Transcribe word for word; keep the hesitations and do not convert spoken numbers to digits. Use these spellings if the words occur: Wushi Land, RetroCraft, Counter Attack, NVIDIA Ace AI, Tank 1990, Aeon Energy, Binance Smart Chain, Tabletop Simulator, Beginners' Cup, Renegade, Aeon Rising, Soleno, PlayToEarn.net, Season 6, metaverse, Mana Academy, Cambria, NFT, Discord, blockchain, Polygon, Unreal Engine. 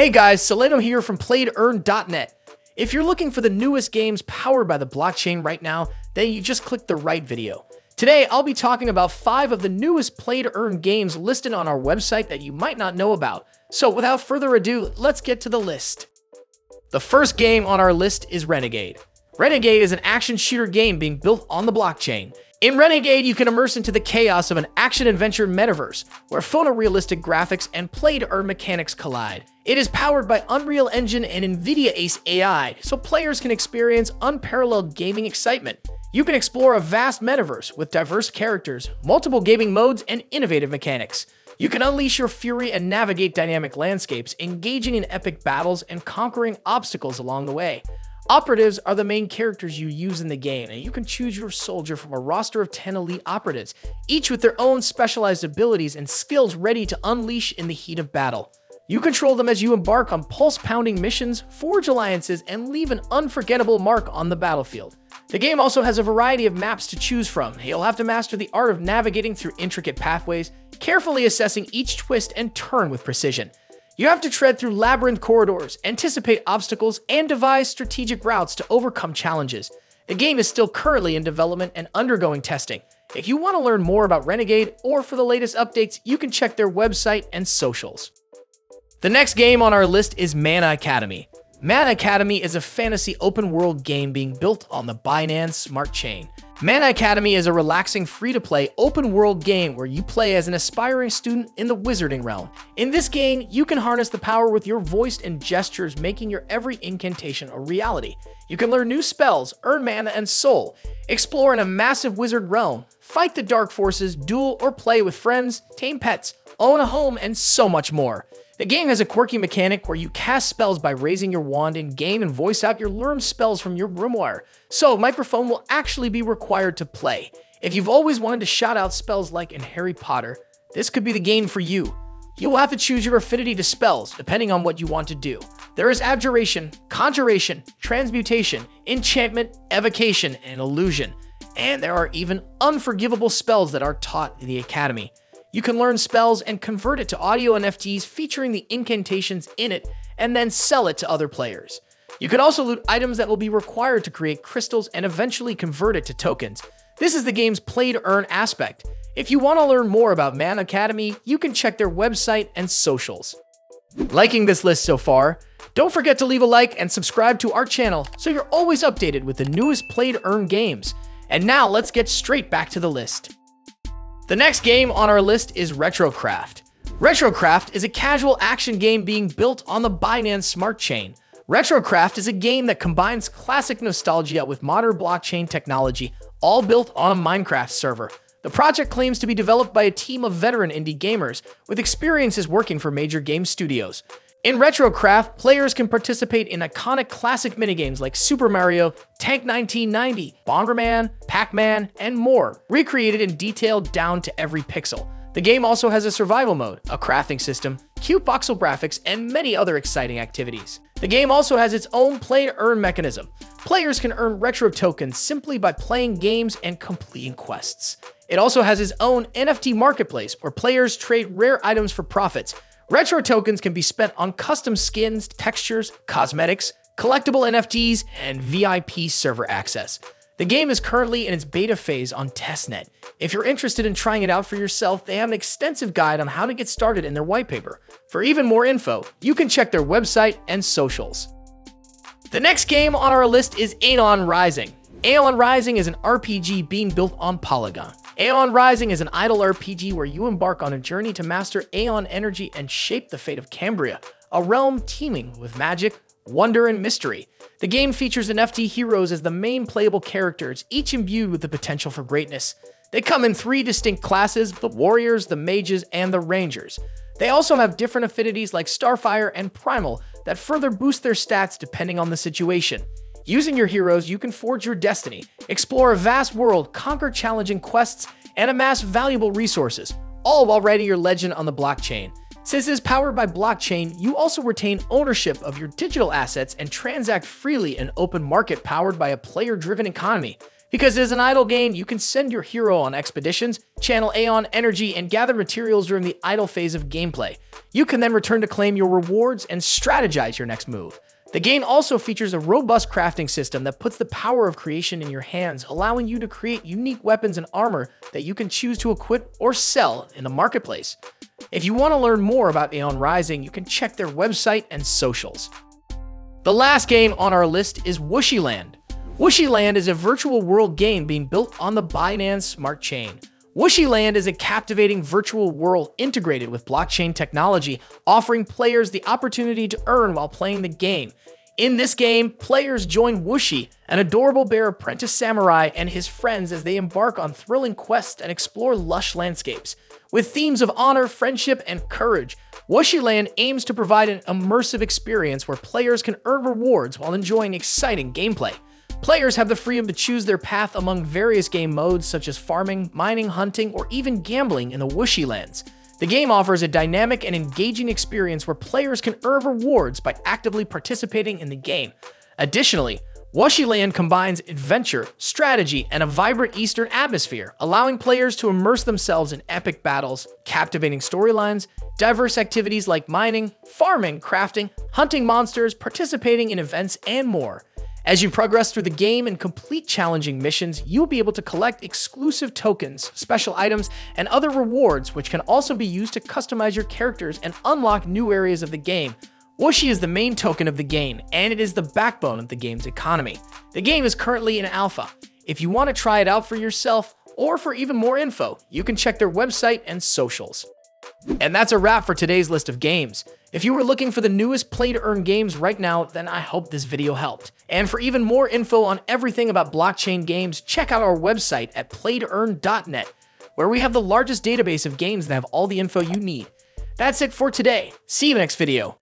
Hey guys, Soleno here from Play To Earn dot net. If you're looking for the newest games powered by the blockchain right now, then you just clicked the right video. Today, I'll be talking about five of the newest play-to-earn games listed on our website that you might not know about. So without further ado, let's get to the list. The first game on our list is Renegade. Renegade is an action shooter game being built on the blockchain. In Renegade, you can immerse into the chaos of an action-adventure metaverse, where photorealistic graphics and play-to-earn mechanics collide. It is powered by Unreal Engine and NVIDIA Ace A I, so players can experience unparalleled gaming excitement. You can explore a vast metaverse with diverse characters, multiple gaming modes, and innovative mechanics. You can unleash your fury and navigate dynamic landscapes, engaging in epic battles and conquering obstacles along the way. Operatives are the main characters you use in the game, and you can choose your soldier from a roster of ten elite operatives, each with their own specialized abilities and skills ready to unleash in the heat of battle. You control them as you embark on pulse-pounding missions, forge alliances, and leave an unforgettable mark on the battlefield. The game also has a variety of maps to choose from. You'll have to master the art of navigating through intricate pathways, carefully assessing each twist and turn with precision. You have to tread through labyrinth corridors, anticipate obstacles, and devise strategic routes to overcome challenges. The game is still currently in development and undergoing testing. If you want to learn more about Renegade or for the latest updates, you can check their website and socials. The next game on our list is Mana Academy. Mana Academy is a fantasy open-world game being built on the Binance Smart Chain. Mana Academy is a relaxing free-to-play open-world game where you play as an aspiring student in the wizarding realm. In this game, you can harness the power with your voice and gestures, making your every incantation a reality. You can learn new spells, earn mana and soul, explore in a massive wizard realm, fight the dark forces, duel or play with friends, tame pets, own a home, and so much more. The game has a quirky mechanic where you cast spells by raising your wand in-game and voice out your learned spells from your grimoire, so a microphone will actually be required to play. If you've always wanted to shout out spells like in Harry Potter, this could be the game for you. You will have to choose your affinity to spells, depending on what you want to do. There is abjuration, conjuration, transmutation, enchantment, evocation, and illusion. And there are even unforgivable spells that are taught in the academy. You can learn spells and convert it to audio N F Ts featuring the incantations in it, and then sell it to other players. You can also loot items that will be required to create crystals and eventually convert it to tokens. This is the game's play-to-earn aspect. If you want to learn more about Mana Academy, you can check their website and socials. Liking this list so far? Don't forget to leave a like and subscribe to our channel so you're always updated with the newest play-to-earn games. And now let's get straight back to the list. The next game on our list is RetroCraft. RetroCraft is a casual action game being built on the Binance Smart Chain. RetroCraft is a game that combines classic nostalgia with modern blockchain technology, all built on a Minecraft server. The project claims to be developed by a team of veteran indie gamers with experiences working for major game studios. In RetroCraft, players can participate in iconic classic minigames like Super Mario, Tank nineteen ninety, Bomberman, Pac-Man, and more, recreated in detail down to every pixel. The game also has a survival mode, a crafting system, cute voxel graphics, and many other exciting activities. The game also has its own play-to-earn mechanism. Players can earn retro tokens simply by playing games and completing quests. It also has its own N F T marketplace where players trade rare items for profits. Retro tokens can be spent on custom skins, textures, cosmetics, collectible N F Ts, and V I P server access. The game is currently in its beta phase on testnet. If you're interested in trying it out for yourself, they have an extensive guide on how to get started in their white paper. For even more info, you can check their website and socials. The next game on our list is Aeon Rising. Aeon Rising is an R P G being built on Polygon. Aeon Rising is an idle R P G where you embark on a journey to master Aeon Energy and shape the fate of Cambria, a realm teeming with magic, wonder, and mystery. The game features N F T heroes as the main playable characters, each imbued with the potential for greatness. They come in three distinct classes: the warriors, the mages, and the rangers. They also have different affinities like Starfire and Primal that further boost their stats depending on the situation. Using your heroes, you can forge your destiny, explore a vast world, conquer challenging quests, and amass valuable resources, all while writing your legend on the blockchain. Since it is powered by blockchain, you also retain ownership of your digital assets and transact freely in an open market powered by a player-driven economy. Because as an idle gain, you can send your hero on expeditions, channel Aeon Energy, and gather materials during the idle phase of gameplay. You can then return to claim your rewards and strategize your next move. The game also features a robust crafting system that puts the power of creation in your hands, allowing you to create unique weapons and armor that you can choose to equip or sell in the marketplace. If you want to learn more about Aeon Rising, you can check their website and socials. The last game on our list is Wushi Land. Wushi Land is a virtual world game being built on the Binance Smart Chain. Wushi Land is a captivating virtual world integrated with blockchain technology, offering players the opportunity to earn while playing the game. In this game, players join Wushi, an adorable bear apprentice samurai, and his friends as they embark on thrilling quests and explore lush landscapes. With themes of honor, friendship, and courage, Wushi Land aims to provide an immersive experience where players can earn rewards while enjoying exciting gameplay. Players have the freedom to choose their path among various game modes such as farming, mining, hunting, or even gambling in the Wushi Lands. The game offers a dynamic and engaging experience where players can earn rewards by actively participating in the game. Additionally, Wushi Land combines adventure, strategy, and a vibrant Eastern atmosphere, allowing players to immerse themselves in epic battles, captivating storylines, diverse activities like mining, farming, crafting, hunting monsters, participating in events, and more. As you progress through the game and complete challenging missions, you'll be able to collect exclusive tokens, special items, and other rewards which can also be used to customize your characters and unlock new areas of the game. Wushi is the main token of the game, and it is the backbone of the game's economy. The game is currently in alpha. If you want to try it out for yourself, or for even more info, you can check their website and socials. And that's a wrap for today's list of games. If you were looking for the newest play-to-earn games right now, then I hope this video helped. And for even more info on everything about blockchain games, check out our website at play to earn dot net, where we have the largest database of games that have all the info you need. That's it for today. See you in the next video.